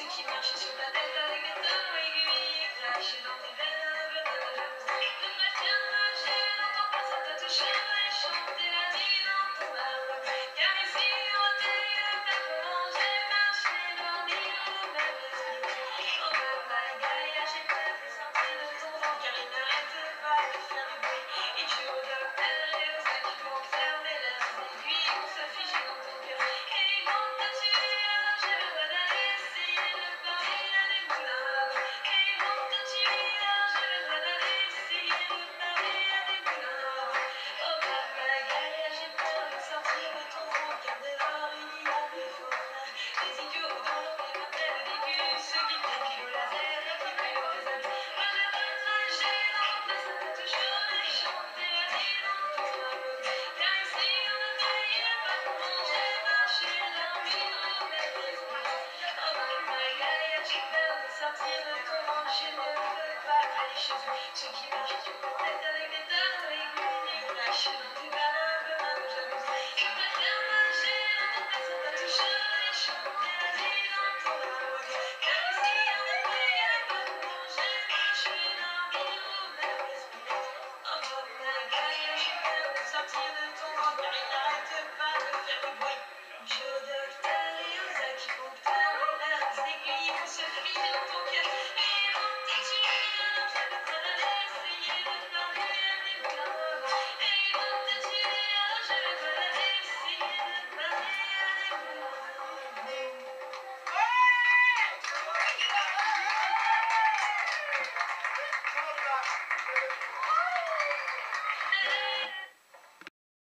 Ceux qui marchent sur la tête avec des dents aiguilles, lâchés dans tes lèvres de la jalousie. Ne me tiens pas, j'ai longtemps personne t'a touché, mais chanter la nuit dans ton arbre. Car ici, on t'aime pour manger, marcher, dormir ou même respirer. En Mamagaya, j'ai pas pu sortir de ton vent, car il n'arrête pas de faire du bruit. Il joue au docteur et aux ceux qui vont observer l'air séduit ou se figer dans ton cœur. Et ils vont te tuer, alors je le redonne. Ceux qui marchent sur la tête avec des dents aiguilles, lâchés dans tes lèvres de jalousie. Je me tiens pas, j'ai longtemps personne t'a touché, mais chanter la nuit dans ton arbre. Car ici on est payé pour manger, marcher, dormir ou même respirer. En Mamagaya, j'ai peur de sortir de ton ventre, car il n'arrête pas de faire du bruit. Je docteur et aux acquis pour te faire l'air aiguilles, on se fige dans ton cœur.